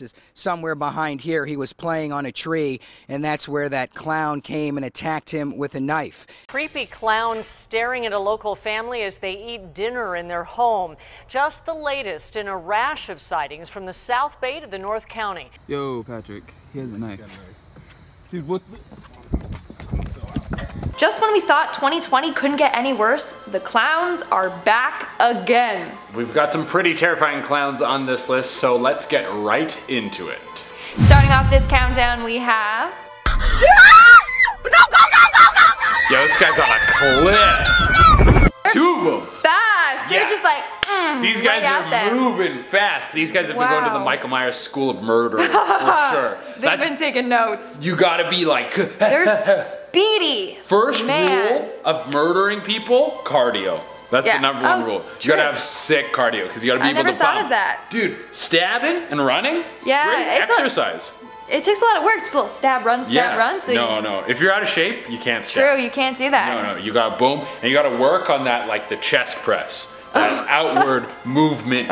is somewhere behind here. He was playing on a tree, and that's where that clown came and attacked him with a knife. Creepy clowns staring at a local family as they eat dinner in their home. Just the latest in a rash of sightings from the South Bay to the North County. Yo, Patrick, he has a knife. Dude, what the... Just when we thought 2020 couldn't get any worse, the clowns are back again. We've got some pretty terrifying clowns on this list, so let's get right into it. Starting off this countdown, we have... Yo, this guy's on a cliff. Two of them. Fast. They're just like... These guys are moving fast. These guys have been going to the Michael Myers School of Murder, for sure. They've been taking notes. You gotta be like... They're speedy. First rule of murdering people, cardio. That's the number one rule. You gotta have sick cardio, because you gotta be able to bump. I never thought of that. Dude, stabbing and running? Yeah. Great exercise. It takes a lot of work, just a little stab, run. So no. If you're out of shape, you can't stab. True, you can't do that. No, you gotta boom, and you gotta work on that, like the chest press. That outward movement.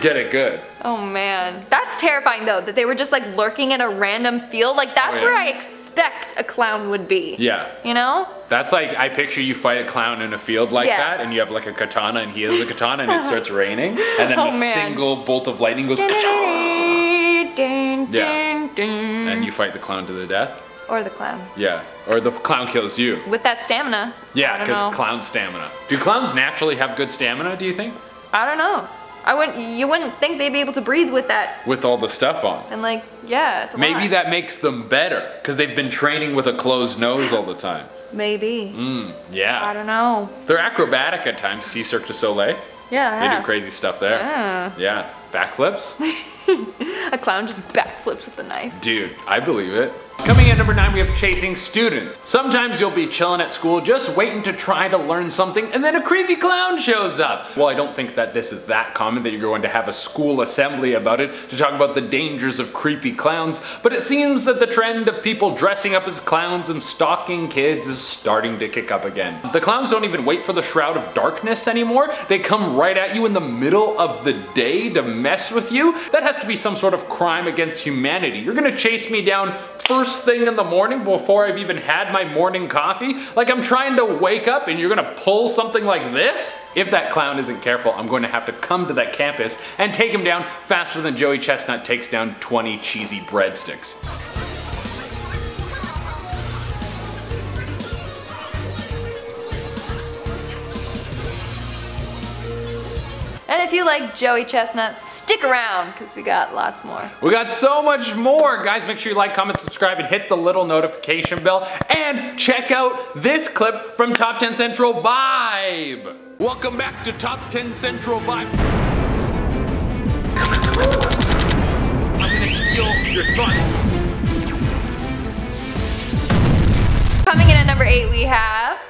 Get it good. Oh man. That's terrifying though, that they were just like lurking in a random field. Like that's where I expect a clown would be. Yeah. You know? That's like, I picture you fight a clown in a field like that, and you have like a katana, and he has a katana, and it starts raining, and then a single bolt of lightning goes. And you fight the clown to the death. Or the clown. Yeah, or the clown kills you. With that stamina. Yeah, because clown stamina. Do clowns naturally have good stamina, do you think? I don't know. You wouldn't think they'd be able to breathe with that. With all the stuff on. And like, yeah, it's a lot. Maybe that makes them better, because they've been training with a closed nose all the time. Maybe. Yeah. I don't know. They're acrobatic at times. See Cirque du Soleil? Yeah, they do crazy stuff there. Yeah. Backflips? A clown just backflips with a knife. Dude, I believe it. Coming in at number 9, we have chasing students. Sometimes you'll be chilling at school just waiting to try to learn something, and then a creepy clown shows up. Well, I don't think that this is that common that you're going to have a school assembly about it to talk about the dangers of creepy clowns, but it seems that the trend of people dressing up as clowns and stalking kids is starting to kick up again. The clowns don't even wait for the shroud of darkness anymore. They come right at you in the middle of the day to mess with you. That has to be some sort of crime against humanity. You're gonna chase me down first thing in the morning before I've even had my morning coffee? Like I'm trying to wake up and you're gonna pull something like this? If that clown isn't careful, I'm going to have to come to that campus and take him down faster than Joey Chestnut takes down 20 cheesy breadsticks. And if you like Joey Chestnut, stick around, because we got lots more. We got so much more. Guys, make sure you like, comment, subscribe, and hit the little notification bell. And check out this clip from Top 10 Central Vibe. Welcome back to Top 10 Central Vibe. I'm gonna steal your thoughts. Coming in at number 8, we have...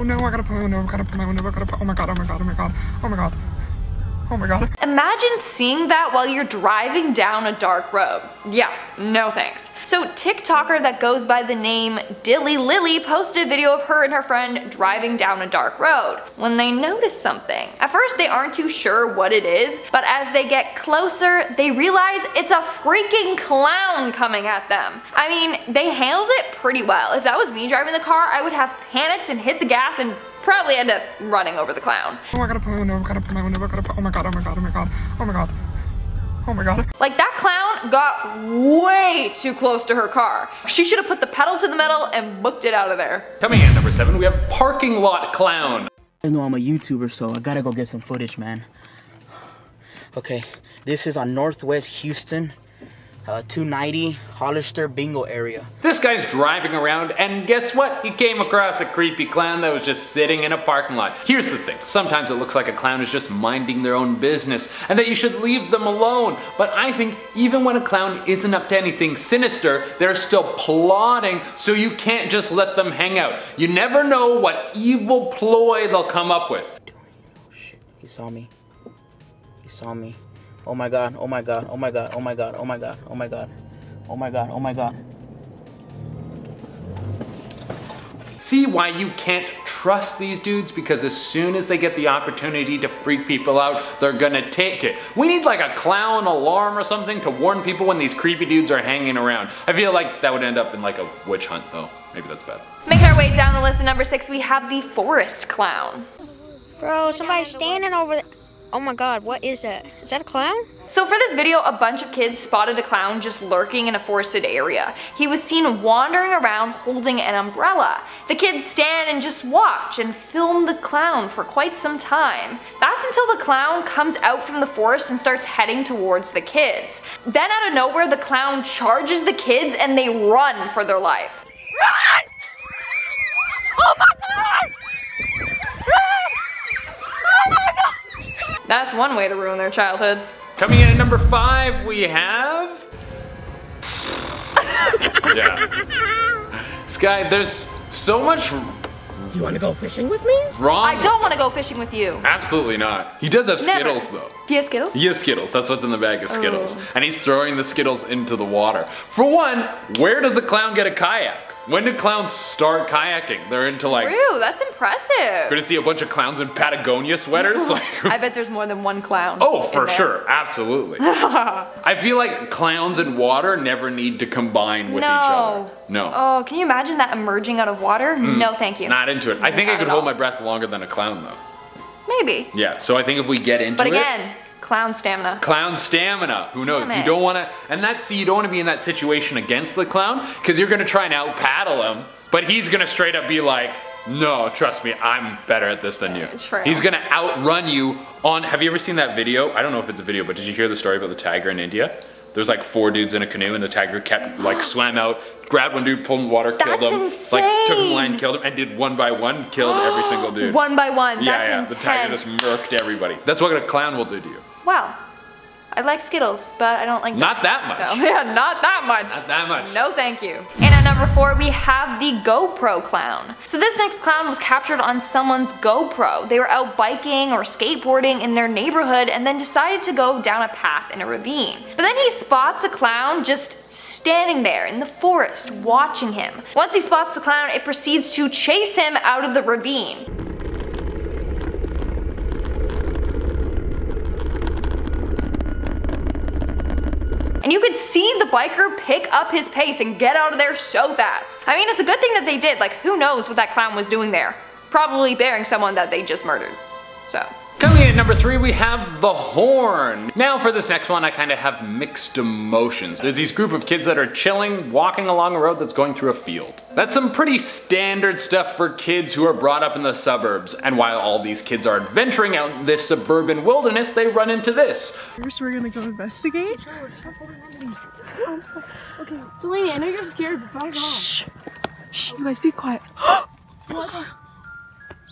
Oh my god. Imagine seeing that while you're driving down a dark road. Yeah, no thanks. So TikToker that goes by the name Dilly Lily posted a video of her and her friend driving down a dark road when they notice something. At first they aren't too sure what it is, but as they get closer, they realize it's a freaking clown coming at them. I mean, they handled it pretty well. If that was me driving the car, I would have panicked and hit the gas and probably end up running over the clown. Oh my god. Like that clown got way too close to her car. She should have put the pedal to the metal and booked it out of there. Coming in at number 7, we have parking lot clown. I know I'm a YouTuber, so I gotta go get some footage, man. Okay, this is on Northwest Houston. 290 Hollister Bingo area. This guy's driving around, and guess what? He came across a creepy clown that was just sitting in a parking lot. Here's the thing, sometimes it looks like a clown is just minding their own business and that you should leave them alone. But I think even when a clown isn't up to anything sinister, they're still plotting, so you can't just let them hang out. You never know what evil ploy they'll come up with. Oh shit, he saw me. He saw me. Oh my god, oh my god, oh my god, oh my god, oh my god, oh my god, oh my god, oh my god. See why you can't trust these dudes? Because as soon as they get the opportunity to freak people out, they're gonna take it. We need like a clown alarm or something to warn people when these creepy dudes are hanging around. I feel like that would end up in like a witch hunt though. Maybe that's bad. Making our way down the list at number 6, we have the forest clown. Bro, somebody's standing over there. Oh my God, what is that? Is that a clown? So for this video, a bunch of kids spotted a clown just lurking in a forested area. He was seen wandering around holding an umbrella. The kids stand and just watch and film the clown for quite some time. That's until the clown comes out from the forest and starts heading towards the kids. Then out of nowhere, the clown charges the kids and they run for their life. Run! Oh my God! That's one way to ruin their childhoods. Coming in at number 5, we have... yeah. Sky, there's so much... You wanna go fishing with me? Wrong. I don't wanna go fishing with you. Absolutely not. He does have Skittles though. He has Skittles? He has Skittles. That's what's in the bag is Skittles. Oh. And he's throwing the Skittles into the water. For one, where does a clown get a kayak? When do clowns start kayaking? They're into like... True, that's impressive. We're gonna see a bunch of clowns in Patagonia sweaters? Like, I bet there's more than one clown. Oh, for sure, absolutely. I feel like clowns and water never need to combine with each other. No. Oh, can you imagine that emerging out of water? No, thank you. Not into it. I think I could hold my breath longer than a clown though. Maybe. Yeah, so I think if we get into it... But again, clown stamina. Clown stamina. Who knows? You don't want to, and that's, see, you don't want to be in that situation against the clown because you're going to try and out paddle him, but he's going to straight up be like, no, trust me, I'm better at this than you. True. He's going to outrun you on, have you ever seen that video? I don't know if it's a video, but did you hear the story about the tiger in India? There's like 4 dudes in a canoe and the tiger kept like swam out, grabbed one dude, pulled him in the water, killed him. Insane. Like took him line, killed him, and did one by one, killed every single dude. One by one, yeah, that's intense. The tiger just murked everybody. That's what a clown will do to you. Wow, I like Skittles, but I don't like not that much. So. Yeah, not that much. Not that much. No, thank you. And at number 4, we have the GoPro clown. So this next clown was captured on someone's GoPro. They were out biking or skateboarding in their neighborhood and then decided to go down a path in a ravine. But then he spots a clown just standing there in the forest, watching him. Once he spots the clown, it proceeds to chase him out of the ravine. And you could see the biker pick up his pace and get out of there so fast. I mean, it's a good thing that they did. Like, who knows what that clown was doing there? Probably bearing someone that they just murdered, so. Coming in at number 3, we have the horn. Now for this next one, I kind of have mixed emotions. There's these group of kids that are chilling, walking along a road that's going through a field. That's some pretty standard stuff for kids who are brought up in the suburbs. And while all these kids are adventuring out in this suburban wilderness, they run into this. First, we're gonna go investigate. Okay, Delaney, I know you're scared, but bye, shh, shh, you guys be quiet. What?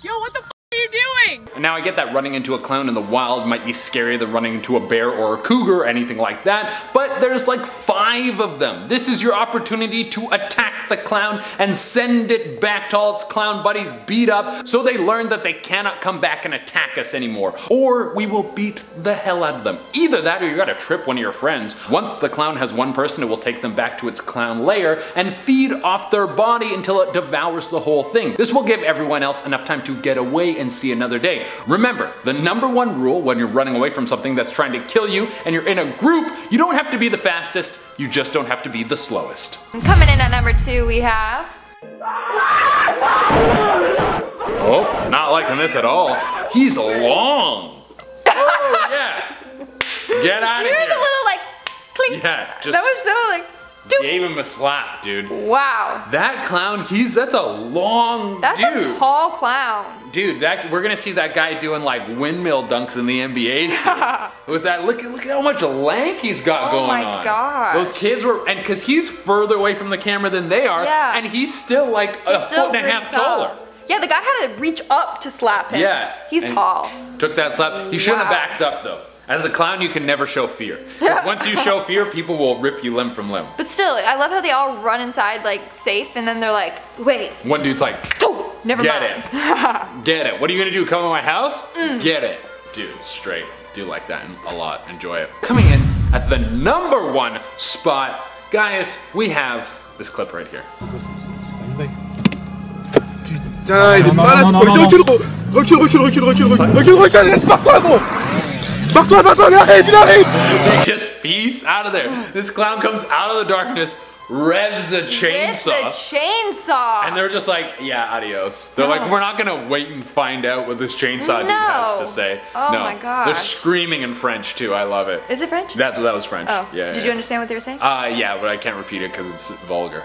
Yo, what the f***? Doing? And now I get that running into a clown in the wild might be scarier than running into a bear or a cougar or anything like that, but there's like 5 of them. This is your opportunity to attack the clown and send it back to all its clown buddies beat up so they learn that they cannot come back and attack us anymore, or we will beat the hell out of them. Either that or you gotta trip one of your friends. Once the clown has one person, it will take them back to its clown lair and feed off their body until it devours the whole thing. This will give everyone else enough time to get away and see another day. Remember, the #1 rule when you're running away from something that's trying to kill you and you're in a group, you don't have to be the fastest, you just don't have to be the slowest. And coming in at number 2, we have... Oh, not liking this at all. He's long. Oh, yeah. Get out of here. Here's a little like, clink. Yeah, just... That was so like... Gave him a slap, dude. Wow. That clown, that's a long dude. That's a tall clown. Dude, we're gonna see that guy doing like windmill dunks in the NBA with that, look at how much lank he's got going on. Oh my gosh. Those kids were, and cause he's further away from the camera than they are, and he's still like a foot and a half taller. Yeah, the guy had to reach up to slap him. Yeah. He's tall. Took that slap. He shouldn't have backed up though. As a clown, you can never show fear. Once you show fear, people will rip you limb from limb. But still, I love how they all run inside like safe, and then they're like, wait. One dude's like, oh, never mind. Get it. Get it. What are you gonna do, come to my house? Get it. Dude, straight. Do like that a lot. Enjoy it. Coming in at the #1 spot, guys, we have this clip right here. Tiens, il est malade. Recule, laisse par-toi, gros. Par-toi, il arrive. He just peace out of there. This clown comes out of the darkness, revs a chainsaw. And they're just like, yeah, adios. They're like, we're not gonna wait and find out what this chainsaw dude has to say. Oh my gosh. They're screaming in French too. I love it. Is it French? That was French. Oh. Yeah. Did you understand what they were saying? Yeah, but I can't repeat it because it's vulgar.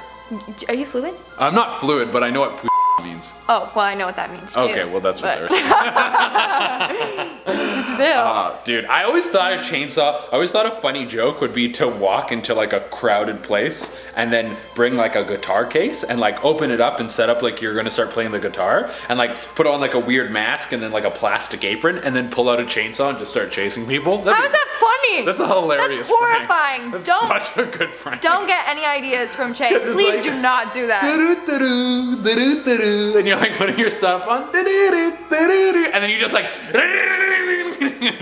Are you fluent? I'm not fluent, but I know what means. Oh, well, I know what that means too. Okay, well, that's what they're saying. Still. Dude, I always thought a chainsaw, I always thought a funny joke would be to walk into like a crowded place and then bring like a guitar case and like open it up and set up like you're gonna start playing the guitar and like put on like a weird mask and then like a plastic apron and then pull out a chainsaw and just start chasing people. How is that funny? That's a hilarious prank. That's horrifying. That's such a good prank. Don't get any ideas from Chase. Please like, do not do that. And you're like putting your stuff on, and then you just like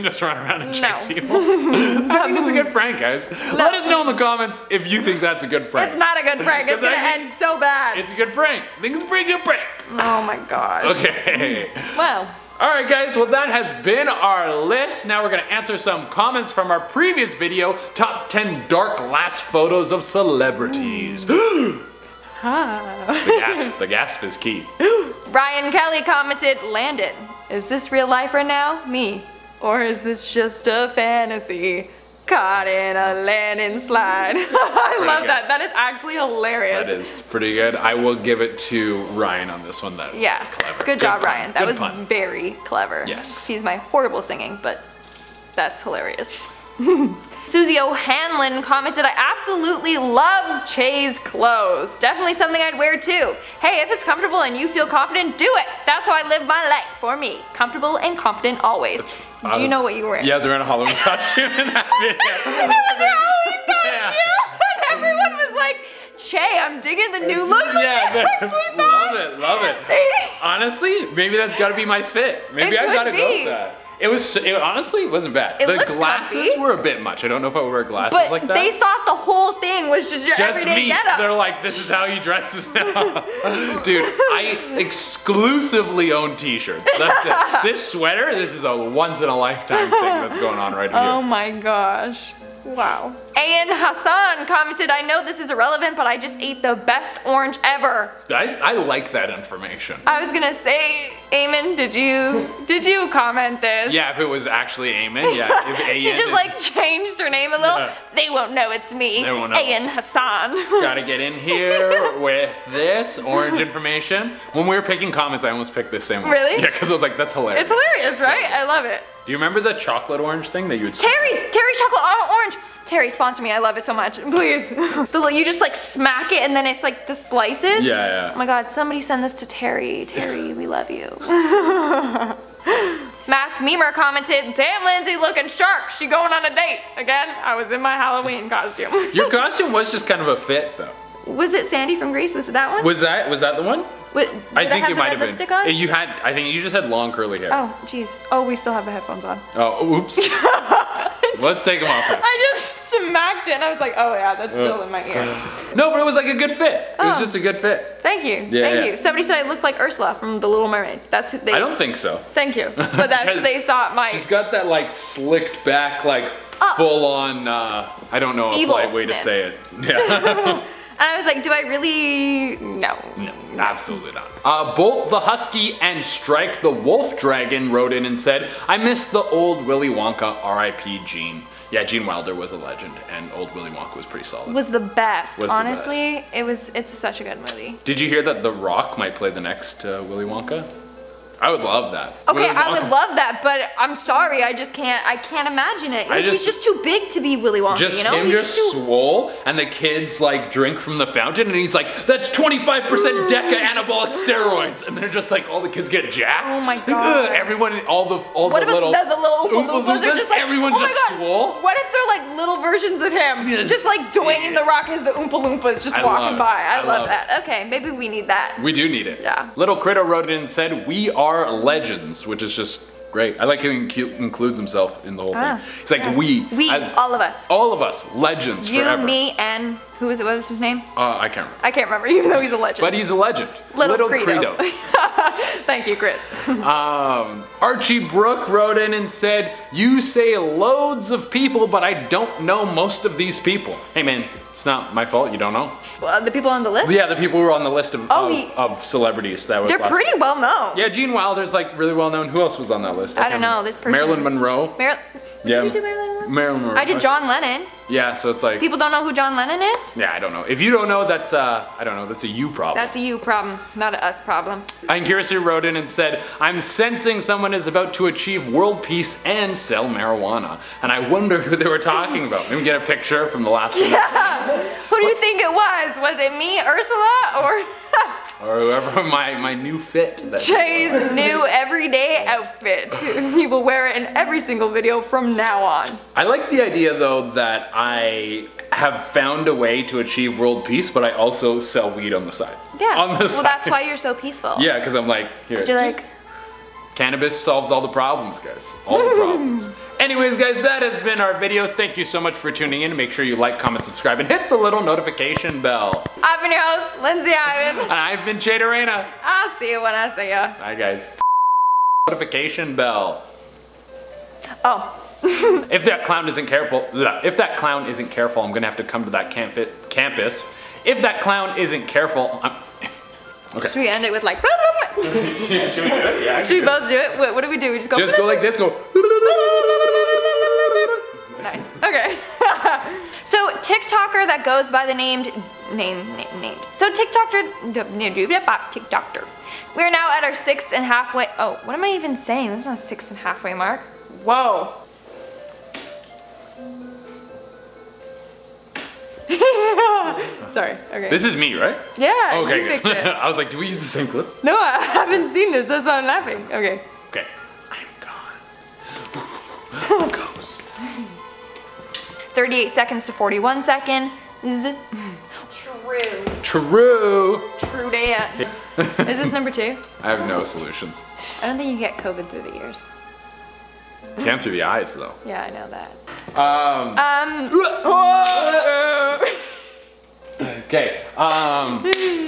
just run around and chase people. I think it's a good prank, guys. Let us know in the comments if you think that's a good prank. It's not a good prank. It's gonna end so bad. It's a good prank. I think it's a pretty good prank. Oh my gosh. Okay. Well. All right, guys. Well, that has been our list. Now we're gonna answer some comments from our previous video: top 10 dark last photos of celebrities. The gasp is key. Ryan Kelly commented, "Landon, is this real life right now? Me. Or is this just a fantasy? Caught in a Lennon slide." I love that. That is actually hilarious. That is pretty good. I will give it to Ryan on this one. That is clever. Good job, Ryan. That was very clever. Yes. Excuse my horrible singing, but that's hilarious. Susie O'Hanlon commented, "I absolutely love Che's clothes. Definitely something I'd wear too. Hey, if it's comfortable and you feel confident, do it. That's how I live my life. For me, comfortable and confident always." Do you know what you were wearing? You guys were in a Halloween costume in that video. That was your Halloween costume! Yeah. And everyone was like, "Che, I'm digging the new look." Love it. Honestly, maybe that's gotta be my fit. Maybe I gotta go with that. It honestly wasn't bad. The glasses were a bit much. I don't know if I would wear glasses but like that. They thought the whole thing was just your everyday getup. They're like, "This is how you dress this now." Dude, I exclusively own t-shirts. That's it. This sweater, this is a once in a lifetime thing that's going on right here. Oh my gosh. Wow. Ayan Hassan commented, "I know this is irrelevant, but I just ate the best orange ever." I like that information. I was gonna say, Eamon, did you comment this? Yeah, if it was actually Eamon, yeah. If Ayan she just like changed her name a little. They won't know it's me. They won't know. Ayan Hassan. Gotta get in here with this orange information. When we were picking comments, I almost picked this same one. Really? Yeah, because I was like, that's hilarious. It's hilarious, right? I love it. Do you remember the chocolate orange thing that you would say? Terry's chocolate orange. Terry, sponsor me, I love it so much, please. You just like smack it and then it's like the slices. Yeah. Oh my God, somebody send this to Terry. Terry, we love you. Mask Memer commented, "Damn, Lindsay looking sharp. She going on a date." Again, I was in my Halloween costume. Your costume was just kind of a fit though. Was it Sandy from Grease? Was it that one? Was that the one? Wait, I think it might have been. I think you just had long curly hair. Oh, jeez. Oh, we still have the headphones on. Oh, oops. Let's take them off. I just smacked it and I was like, oh yeah, that's still in my ear. No, but it was like a good fit. It was just a good fit. Thank you. Yeah, thank you. Somebody said I looked like Ursula from The Little Mermaid. That's who they I don't think so. Thank you. But that's who they thought might. She's got that like slicked back, like full on, I don't know a polite way to say it. Yeah. And I was like, do I really? No, absolutely not. Bolt the Husky and Strike the Wolf Dragon wrote in and said, "I miss the old Willy Wonka, R.I.P. Gene." Yeah, Gene Wilder was a legend and old Willy Wonka was pretty solid. Was the best, honestly. It's such a good movie. Did you hear that The Rock might play the next Willy Wonka? I would love that. Okay, I would love that, but I'm sorry, I just can't. I can't imagine it. Like, he's just too big to be Willy Wonka. Just you know, he's just swole, and the kids like drink from the fountain, and he's like, "That's 25% Deca anabolic steroids," and they're just like, all the kids get jacked. Oh my God! Everyone, all the little oompa loompas are just like, everyone's just swole. What if they're like little versions of him, just like Dwayne the Rock is the Oompa Loompas just walking by? I love that. Okay, maybe we need that. We do need it. Yeah. Little Critter wrote in and said, "We are." Are legends, which is just great. I like how he includes himself in the whole thing. He's like, we all of us legends forever. You, me, and Who was it? What was his name? I can't remember. I can't remember, even though he's a legend. But he's a legend. Little Credo. Thank you, Chris. Archie Brooke wrote in and said, you say loads of people, but I don't know most of these people. Hey man, it's not my fault you don't know. Well, the people on the list? Yeah, the people who were on the list of celebrities. That was they're pretty well known. Yeah, Gene Wilder's like really well known. Who else was on that list? I don't know, this person. Marilyn Monroe. Did you do Marilyn Monroe? Marilyn Monroe. I did John Lennon. Yeah, so it's like... People don't know who John Lennon is? Yeah, I don't know. If you don't know, that's I don't know, that's a you problem. That's a you problem, not an us problem. Inkirisi wrote in and said, I'm sensing someone is about to achieve world peace and sell marijuana. And I wonder who they were talking about. Let me get a picture from the last one. Yeah. Who do you think it was? Was it me, Ursula, or... or whoever my new fit. Che's new everyday outfit. He will wear it in every single video from now on. I like the idea though that I have found a way to achieve world peace, but I also sell weed on the side. Yeah. On the side. Well, that's why you're so peaceful. Yeah, because I'm like, here. You're like, cannabis solves all the problems, guys. All the problems. Anyways, guys, that has been our video. Thank you so much for tuning in. Make sure you like, comment, subscribe, and hit the little notification bell. I've been your host, Lindsay Ivan. And I've been Che Durena. I'll see you when I see ya. Bye, guys. Notification bell. Oh. If that clown isn't careful, I'm gonna have to come to that campus. If that clown isn't careful, I'm... Okay. Should we end it with like... Should we do it? Yeah, should we both do it? What do we do? We just go... Just go like this, go... Nice. Okay. So TikToker that goes by the named. So TikToker. We're now at our sixth and halfway... Oh, what am I even saying? That's not a sixth and halfway mark. Whoa. Sorry. Okay. This is me, right? Yeah. Okay. You picked it. I was like, do we use the same clip? No, I haven't seen this. That's why I'm laughing. Okay. Okay. I'm gone. I'm a ghost. 38 seconds to 41 seconds. True. True. True dad. Is this number 2? I have no solutions. I don't think you get COVID through the ears. Can't through the eyes though. Yeah, I know that. Okay.